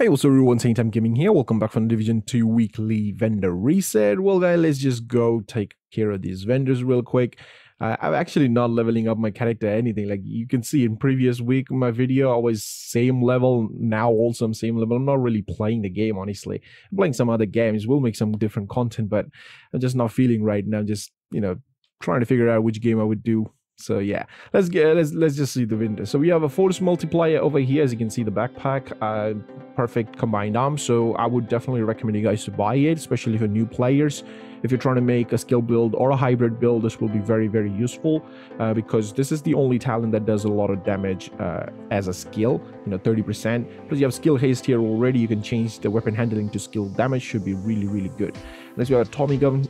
Hey, what's up everyone, AnYTime Gaming here. Welcome back from the Division 2 weekly vendor reset. Well guys, let's just go take care of these vendors real quick. I'm actually not leveling up my character or anything. Like you can see in previous week, my video, I was same level. Now also I'm same level. I'm not really playing the game, honestly. I'm playing some other games. We'll make some different content, but I'm just not feeling right now. Just, you know, trying to figure out which game I would do. So yeah, let's just see the window. So we have a force multiplier over here. As you can see, the backpack, perfect combined arm. So I would definitely recommend you guys to buy it, especially for new players. If you're trying to make a skill build or a hybrid build, this will be very, very useful because this is the only talent that does a lot of damage as a skill, you know, 30%. Plus you have skill haste here already. You can change the weapon handling to skill damage. Should be really, really good. Next we have a Tommy gun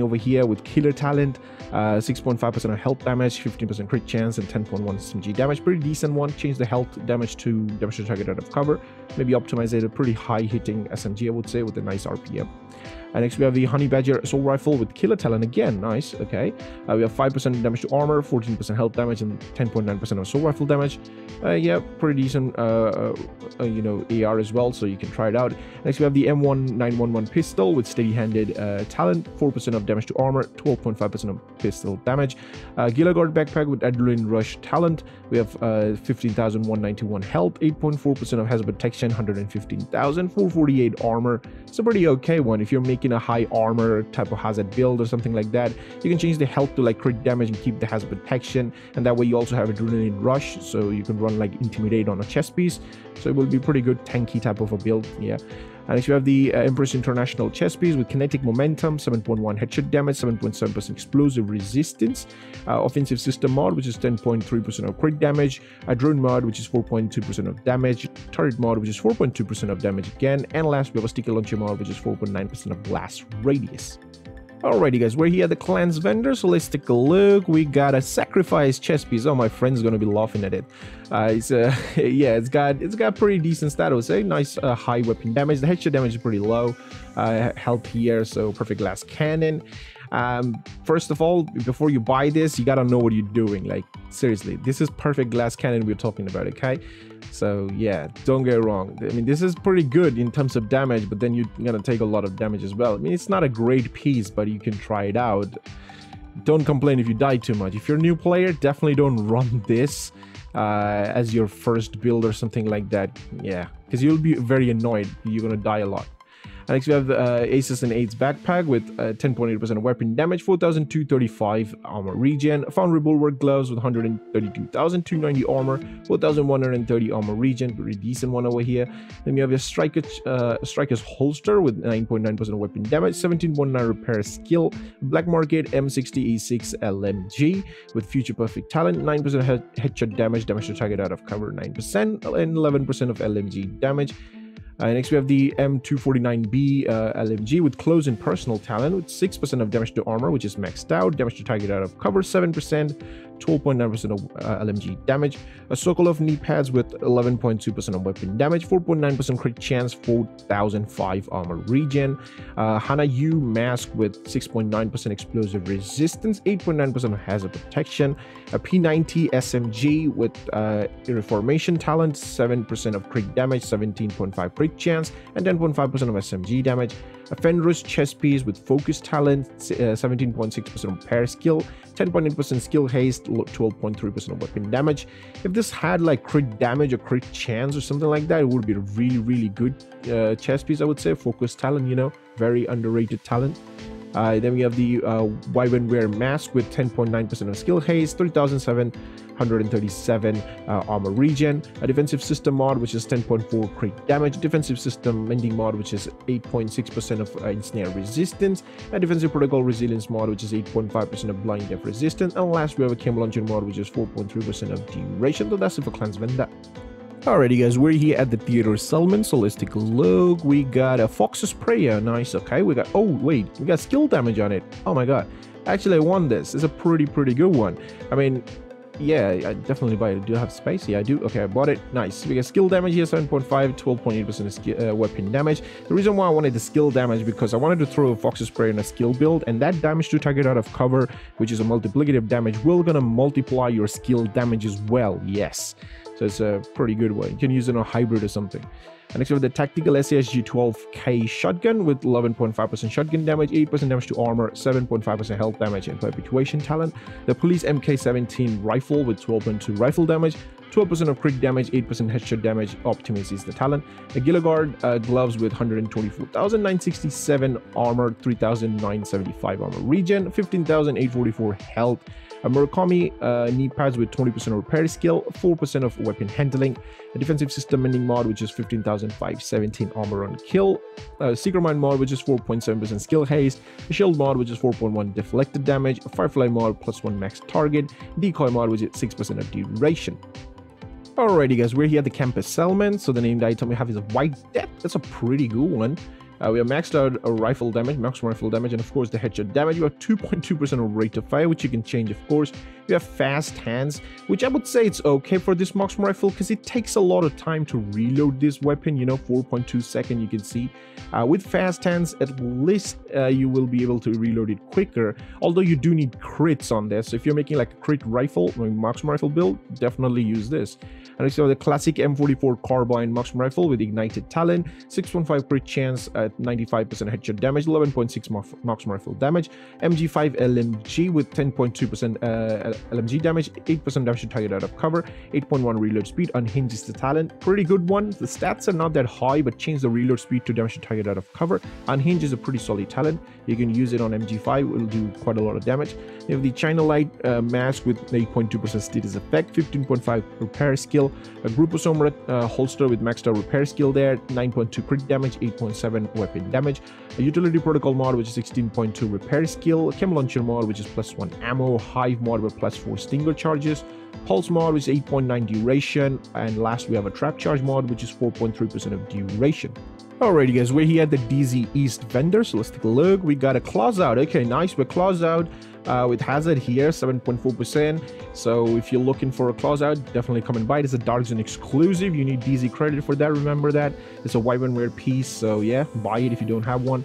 over here with killer talent, 6.5% of health damage, 15% crit chance, and 10.1 SMG damage. Pretty decent one. Change the health damage to damage to target out of cover. Maybe optimize it a pretty high hitting SMG, I would say, with a nice RPM. And next we have the Honey Badger assault rifle with killer talent again. Nice. Okay, we have 5% damage to armor, 14% health damage, and 10.9% of assault rifle damage. Yeah, pretty decent you know, AR as well, so you can try it out. Next we have the M1911 pistol with steady-handed talent, 4% of damage to armor, 12.5% of pistol damage. Gila Guard backpack with adrenaline rush talent. We have 15,191 health, 8.4% of hazard protection, 115,448 armor. It's a pretty okay one. If you're making a high armor type of hazard build or something like that, you can change the health to like crit damage and keep the hazard protection, and that way you also have adrenaline rush, so you can run like intimidate on a chest piece, so it will be pretty good tanky type of a build. Yeah. And next we have the Empress International chest piece with kinetic momentum, 7.1 headshot damage, 7.7% explosive resistance, offensive system mod, which is 10.3% of crit damage, drone mod, which is 4.2% of damage, turret mod, which is 4.2% of damage again, and last we have a sticker launcher mod, which is 4.9% of blast radius. Alrighty guys, we're here at the clan's vendor, so let's take a look. We got a sacrifice chest piece. Oh, my friend's gonna be laughing at it. Yeah, it's got pretty decent stat, I would say. Nice high weapon damage. The headshot damage is pretty low. Health here, so perfect glass cannon. First of all, before you buy this, you gotta know what you're doing. Like seriously, this is perfect glass cannon we're talking about. Okay, so yeah, don't get it wrong. I mean, this is pretty good in terms of damage, but then you're gonna take a lot of damage as well. I mean, it's not a great piece, but you can try it out. Don't complain if you die too much. If you're a new player, definitely don't run this as your first build or something like that. Yeah, because you'll be very annoyed. You're gonna die a lot. Next we have the Aces and 8's backpack with 10.8% of weapon damage, 4,235 armor regen. Foundry Bulwark gloves with 132,290 armor, 4,130 armor regen. Pretty decent one over here. Then we have a Strikers holster with 9.9% of weapon damage, 17.9 repair skill. Black Market M60E6 LMG with future perfect talent, 9% headshot damage, damage to target out of cover 9%, and 11% of LMG damage. Next we have the M249B LMG with close and personal talent with 6% of damage to armor, which is maxed out, damage to target out of cover 7%, 12.9% of LMG damage. A Sokolov knee pads with 11.2% of weapon damage, 4.9% crit chance, 4,005 armor regen. Hana Yu mask with 6.9% explosive resistance, 8.9% of hazard protection. A P90 SMG with reformation talent, 7% of crit damage, 17.5 crit chance, and 10.5% of SMG damage. A Fenris chest piece with focus talent, 17.6% repair skill, 10.8% skill haste, 12.3% of weapon damage. If this had like crit damage or crit chance or something like that, it would be a really, really good chest piece, I would say. Focus talent, you know, very underrated talent. Then we have the Wyvern Wear mask with 10.9% of skill haste, 3,737 armor regen. A defensive system mod, which is 10.4 crit damage. Defensive system mending mod, which is 8.6% of ensnare resistance. A defensive protocol resilience mod, which is 8.5% of blind death resistance. And last, we have a chem launcher mod, which is 4.3% of duration. So that's it for Clans Vendor. Alrighty guys, we're here at the theater settlement, so let's take a look. We got a Fox's Prayer. Nice. Okay, we got, oh wait, we got skill damage on it. Oh my god, actually I won this. It's a pretty good one. I mean, yeah, I definitely buy it. Do I have space? Yeah, I do. Okay, I bought it. Nice. We got skill damage here, 7.5, 12.8% weapon damage. The reason why I wanted the skill damage, because I wanted to throw a Fox's Prayer in a skill build, and that damage to target out of cover, which is a multiplicative damage, will gonna multiply your skill damage as well. Yes. So it's a pretty good one. You can use it on a hybrid or something. Next we have the tactical SSG 12K shotgun with 11.5% shotgun damage, 8% damage to armor, 7.5% health damage and perpetuation talent. The Police MK17 rifle with 12.2 rifle damage, 12% of crit damage, 8% headshot damage, Optimus is the talent. The Gila Guard gloves with 124,967 armor, 3,975 armor regen, 15,844 health. A Murakami knee pads with 20% repair skill, 4% of weapon handling. A defensive system mending mod which is 15,517 armor on kill. A Seeker Mine mod which is 4.7% skill haste. A shield mod which is 4.1 deflected damage. A Firefly mod +1 max target. Decoy mod which is 6% of duration. Alrighty guys, we're here at the campus settlement. So the named item we have is a White Death. That's a pretty good one. We have maxed out rifle damage, maximum rifle damage, and of course the headshot damage. We have 2.2% of rate of fire, which you can change, of course. We have fast hands, which I would say it's okay for this maximum rifle because it takes a lot of time to reload this weapon, you know, 4.2 seconds you can see. With fast hands, at least you will be able to reload it quicker, although you do need crits on this. So if you're making like a crit rifle, maximum rifle build, definitely use this. And we have the classic M44 carbine maximum rifle with ignited talent, 6.5 crit chance, 95% headshot damage, 11.6 maximum rifle damage. MG5 LMG with 10.2% LMG damage, 8% damage to target out of cover, 8.1 reload speed, unhinged is the talent. Pretty good one. The stats are not that high, but change the reload speed to damage to target out of cover. Unhinged is a pretty solid talent. You can use it on MG5, it will do quite a lot of damage. You have the China Light mask with 8.2% status effect, 15.5 repair skill, a Group of Sombra holster with maxed out repair skill there, 9.2 crit damage, 8.7 weapon damage, a Utility Protocol mod which is 16.2 repair skill, a Chem Launcher mod which is +1 ammo, Hive mod with +4 stinger charges, Pulse mod which is 8.9 duration, and last we have a Trap Charge mod which is 4.3% of duration. Alrighty guys, we're here at the DZ East vendor, so let's take a look. We got a Claws Out, okay nice, we're Claws Out with hazard here, 7.4%. So if you're looking for a Claws Out, definitely come and buy it. It's a Dark Zone exclusive, you need DZ credit for that, remember that. It's a Wyvern Wear piece, so yeah, buy it if you don't have one.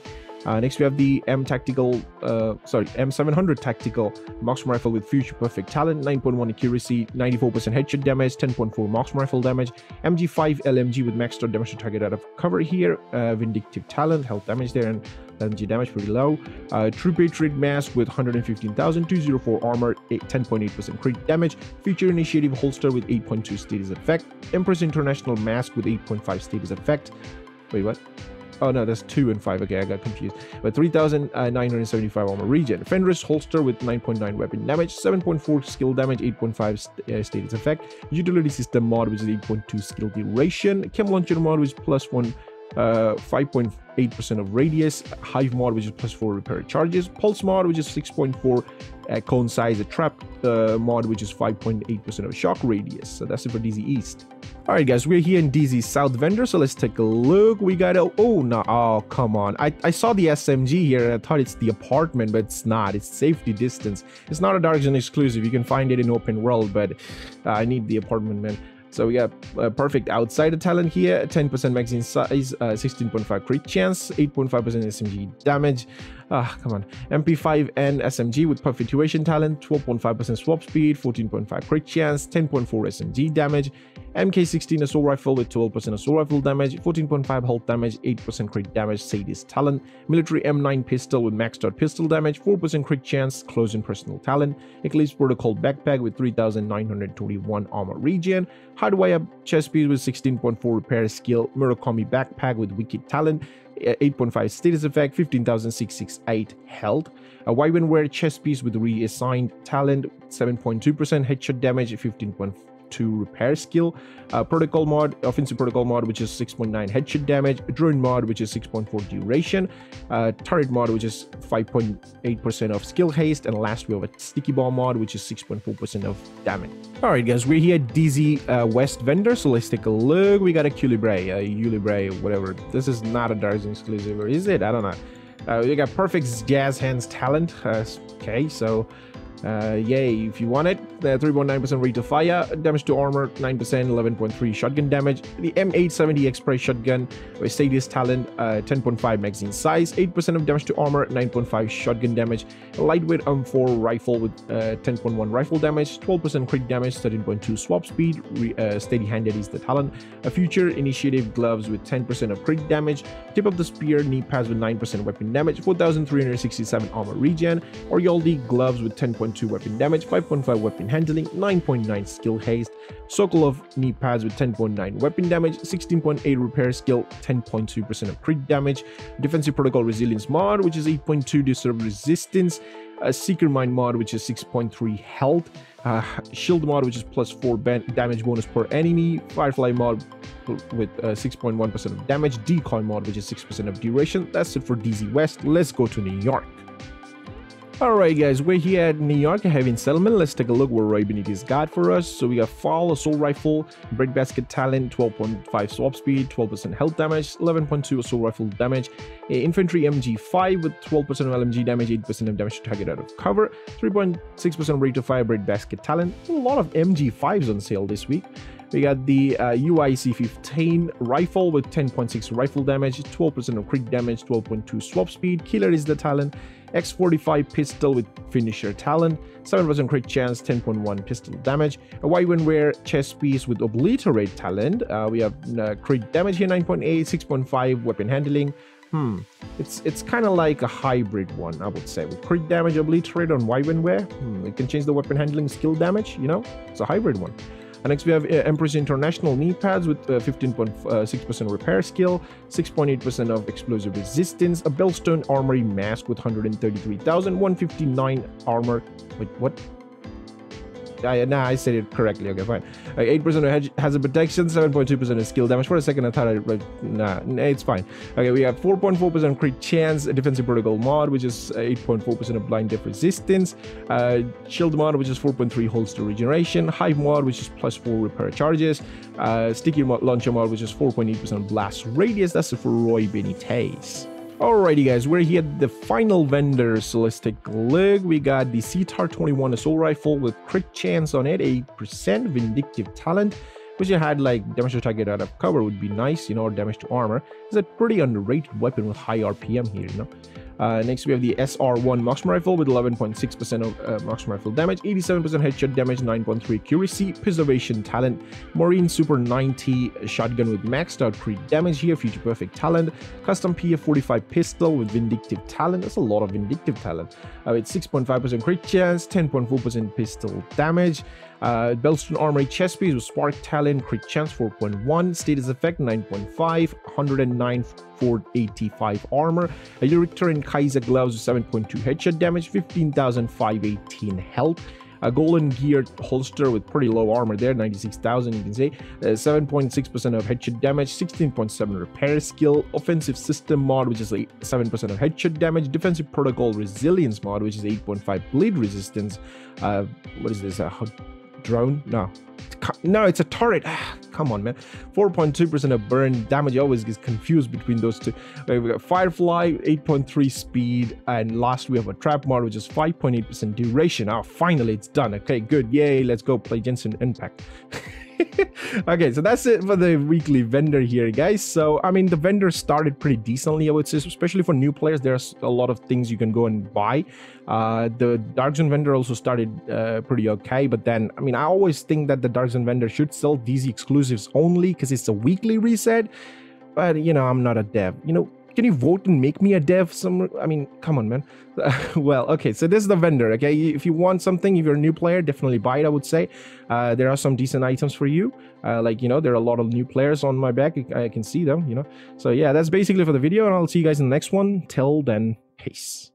Next we have the M700 tactical maximum rifle with future perfect talent, 9.1 accuracy, 94% headshot damage, 10.4 maximum rifle damage. MG5 LMG with max shot damage to target out of cover here, vindictive talent, health damage there, and LMG damage pretty low. True Patriot mask with 115,204 armor, 10.8% crit damage. Future Initiative holster with 8.2 status effect. Empress International mask with 8.5 status effect. Wait, what? Oh no, that's 2 and 5. Okay, I got confused. But 3,975 armor regen. Fenris holster with 9.9 weapon damage, 7.4 skill damage, 8.5 status effect. Utility system mod, which is 8.2 skill duration. Chem Launcher mod, which is +1, 5.8% of radius. Hive mod, which is +4 repair charges. Pulse mod, which is 6.4 cone size. A Trap mod, which is 5.8% of shock radius. So that's it for DZ East. Alright guys, we're here in DZ South vendor, so let's take a look. We got a... oh no, oh come on. I saw the SMG here and I thought it's the apartment, but it's not. It's safety distance. It's not a Dark Zone exclusive. You can find it in open world, but I need the apartment, man. So we got perfect outsider talent here, 10% magazine size, 16.5 crit chance, 8.5% SMG damage. Ah, come on. MP5N SMG with perpetuation talent, 12.5% swap speed, 14.5 crit chance, 10.4 SMG damage. MK16 assault rifle with 12% assault rifle damage, 14.5 health damage, 8% crit damage, sadist talent. Military M9 pistol with maxed out pistol damage, 4% crit chance, close in personal talent. Eclipse Protocol backpack with 3,921 armor regen. Hardwire chest piece with 16.4 repair skill. Murakami backpack with wicked talent, 8.5 status effect, 15,668 health. A Wyvern Wear chest piece with reassigned talent, 7.2% headshot damage, 15.2 repair skill. Protocol mod, offensive protocol mod, which is 6.9 headshot damage. Drone mod, which is 6.4 duration. Turret mod, which is 5.8% of skill haste. And last, we have a sticky ball mod, which is 6.4% of damage. Alright guys, we're here at DZ West vendor, so let's take a look. We got a Ulibre, whatever. This is not a Dark Zone exclusive, or is it? I don't know. We got perfect jazz hands talent. Okay, so Yay, if you want it. 3.9% rate of fire, damage to armor 9%, 11.3 shotgun damage. The M870 Express shotgun with Sadie's talent, 10.5 magazine size, 8% of damage to armor, 9.5 shotgun damage. A lightweight M4 rifle with 10.1 rifle damage, 12% crit damage, 13.2 swap speed. Steady handed is the talent. A Future Initiative gloves with 10% of crit damage, tip of the spear knee pads with 9% weapon damage, 4,367 armor regen. Or Yaldi gloves with 10.2 weapon damage, 5.5 weapon handling, 9.9 skill haste. Sokolov knee pads with 10.9 weapon damage, 16.8 repair skill, 10.2% of crit damage. Defensive Protocol Resilience mod, which is 8.2 disturb resistance. A Seeker Mind mod, which is 6.3 health. Shield mod, which is plus 4 damage bonus per enemy. Firefly mod with 6.1% of damage. Decoy mod, which is 6% of duration. That's it for DZ West. Let's go to New York. Alright guys, we're here at New York having settlement. Let's take a look what Ray Benitez got for us. So we got Fall, Assault Rifle, Breadbasket Talent, 12.5 swap speed, 12% health damage, 11.2 Assault Rifle damage, Infantry MG5 with 12% of LMG damage, 8% of damage to target out of cover, 3.6% rate of fire, Breadbasket Talent. A lot of MG5s on sale this week. We got the UIC-15 rifle with 10.6 rifle damage, 12% of crit damage, 12.2 swap speed. Killer is the talent. X45 pistol with finisher talent, 7% crit chance, 10.1 pistol damage. A Wyvern Wear chest piece with obliterate talent. We have crit damage here, 9.8, 6.5 weapon handling. It's kind of like a hybrid one, I would say. With crit damage, obliterate on Wyvern Wear. It can change the weapon handling skill damage, you know? It's a hybrid one. And next we have Empress International knee pads with 15.6% repair skill, 6.8% of explosive resistance, a Bellstone Armory mask with 133,159 armor. Wait, what? Nah, I said it correctly. Okay, fine. 8% of hazard protection, 7.2% of skill damage. For a second, I thought it's fine. Okay, we have 4.4% crit chance, defensive protocol mod, which is 8.4% of blind death resistance, shield mod, which is 4.3 holster regeneration, hive mod, which is plus 4 repair charges, sticky launcher mod, which is 4.8% blast radius. That's it for Roy Benitez. Alrighty guys, we're here at the final vendor, so let's take a look. We got the CTAR 21 assault rifle with crit chance on it, 8% vindictive talent, which you had like damage to target out of cover would be nice, you know, or damage to armor. It's a pretty underrated weapon with high RPM here, you know. Next we have the SR1 Marksman Rifle with 11.6% of Marksman Rifle damage, 87% headshot damage, 9.3 accuracy, preservation talent, Marine Super 90 shotgun with maxed out crit damage here, future perfect talent, custom PF45 pistol with vindictive talent. That's a lot of vindictive talent. With 6.5% crit chance, 10.4% pistol damage. Bellstone Armory chest piece with spark talent, crit chance 4.1, status effect 9.5, 109 485 armor. A Richter and Kaiser gloves with 7.2 headshot damage, 15,518 health. A golden geared holster with pretty low armor there, 96,000 you can say, 7.6% of headshot damage, 16.7 repair skill, offensive system mod which is 7% of headshot damage, defensive protocol resilience mod which is 8.5 bleed resistance, what is this, drone? No, it's a turret. Come on, man. 4.2% of burn damage. I always get confused between those two. We've got Firefly, 8.3 speed, and last we have a trap mod, which is 5.8% duration. Oh, finally, it's done. Okay, good. Yay, let's go play Genshin Impact. Okay, so that's it for the weekly vendor here, guys. So, I mean, the vendor started pretty decently, I would say, especially for new players. There's a lot of things you can go and buy. The Dark Zone vendor also started pretty okay, but then, I mean, I always think that the Dark Zone vendor should sell DZ exclusives only because it's a weekly reset. But, you know, I'm not a dev, you know. Can you vote and make me a dev? I mean, come on, man. Well, okay, so this is the vendor, okay? If you want something, if you're a new player, definitely buy it, I would say. There are some decent items for you. Like, you know, there are a lot of new players on my back. I can see them, you know. So, yeah, that's basically for the video, and I'll see you guys in the next one. Till then, peace.